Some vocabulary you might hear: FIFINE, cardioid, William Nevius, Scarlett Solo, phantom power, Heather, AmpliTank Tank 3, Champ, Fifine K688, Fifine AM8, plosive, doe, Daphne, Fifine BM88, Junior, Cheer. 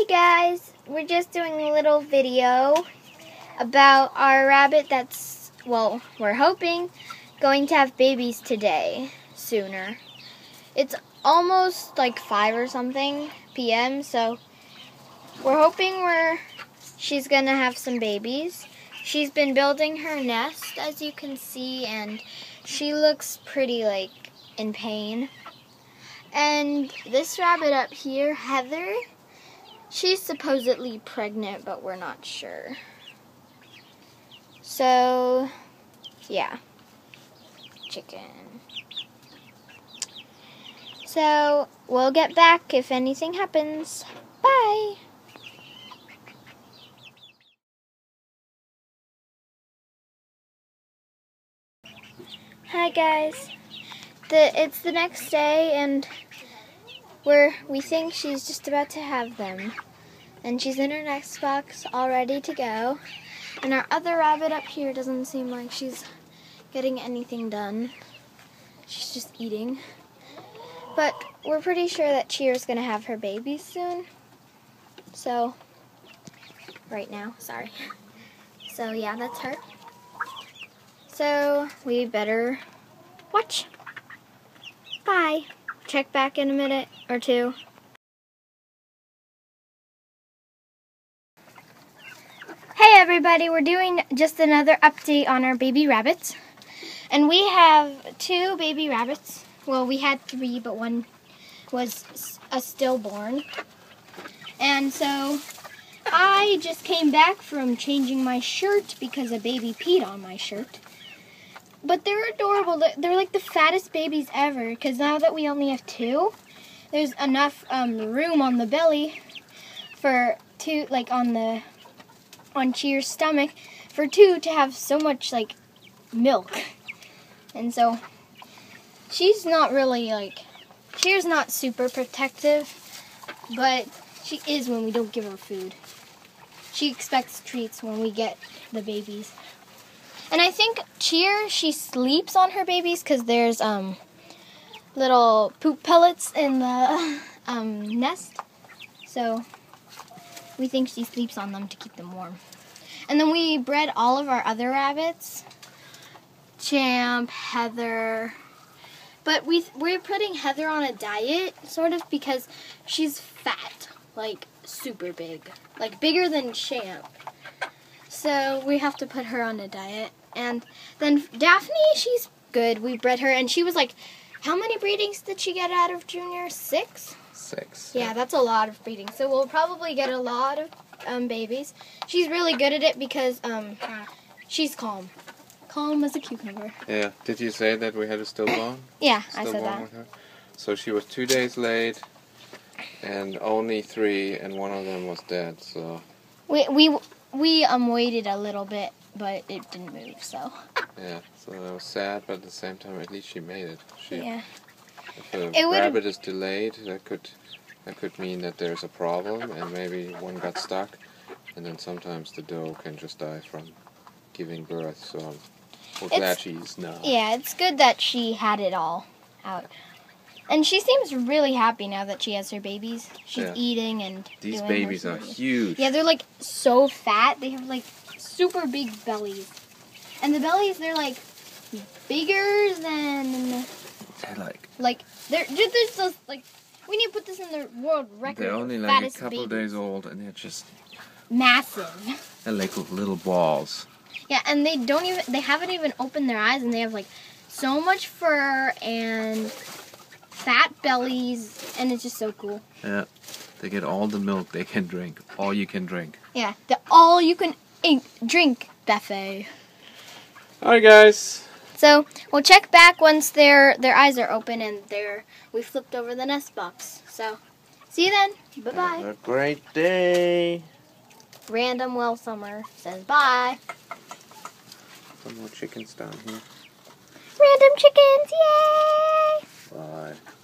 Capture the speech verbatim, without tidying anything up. Hey guys, we're just doing a little video about our rabbit that's, well, we're hoping, going to have babies today, sooner. It's almost like five or something p m, so we're hoping we're, she's gonna have some babies. She's been building her nest, as you can see, and she looks pretty, like, in pain. And this rabbit up here, Heather, she's supposedly pregnant, but we're not sure. So, yeah. Chicken. So, we'll get back if anything happens. Bye! Hi, guys. The, it's the next day, and we're, we think she's just about to have them. And she's in her nest box, all ready to go. And our other rabbit up here doesn't seem like she's getting anything done. She's just eating. But we're pretty sure that Cheer's going to have her baby soon. So, right now, sorry. So, yeah, that's her. So, we better watch. Bye. Check back in a minute or two. Hey everybody, we're doing just another update on our baby rabbits. And we have two baby rabbits. Well, we had three, but one was a stillborn. And so I just came back from changing my shirt because a baby peed on my shirt. But they're adorable. They're like the fattest babies ever, because now that we only have two, there's enough um, room on the belly for two, like on the, on Cheer's stomach, for two to have so much like milk. And so she's not really like, Cheer's not super protective, but she is when we don't give her food. She expects treats when we get the babies. And I think Cheer, she sleeps on her babies because there's um, little poop pellets in the um, nest. So we think she sleeps on them to keep them warm. And then we bred all of our other rabbits. Champ, Heather. But we, we're putting Heather on a diet, sort of, because she's fat. Like, super big. Like, bigger than Champ. So we have to put her on a diet. And then Daphne, she's good. We bred her, and she was like, how many breedings did she get out of Junior? Six? Six. Yeah, that's a lot of breeding. So we'll probably get a lot of um, babies. She's really good at it because um, she's calm. Calm as a cucumber. Yeah. Did you say that we had a stillborn? Yeah, stillborn I said that. With her? So she was two days late, and only three, and one of them was dead. So we we. We um, waited a little bit, but it didn't move, so. Yeah, so that was sad, but at the same time, at least she made it. She, yeah. If a it rabbit is delayed, that could that could mean that there's a problem, and maybe one got stuck, and then sometimes the doe can just die from giving birth, so we're it's, glad she's not. Yeah, it's good that she had it all out. And she seems really happy now that she has her babies. She's yeah. eating and These doing babies are huge. Yeah, they're like so fat. They have like super big bellies. And the bellies, they're like bigger than... They're like... Like, they're just those, like... We need to put this in the world record. They're only like a couple babies. days old and they're just... Massive. They're like little balls. Yeah, and they don't even... They haven't even opened their eyes and they have like so much fur and... fat bellies, and it's just so cool. Yeah, they get all the milk they can drink, all you can drink. Yeah, the all you can ink, drink buffet. Alright guys. So, we'll check back once their their eyes are open and they're, we flipped over the nest box. So, see you then. Bye-bye. Have a great day. Random Well Summer says bye. Some more chickens down here. Random chickens, yay! Bye.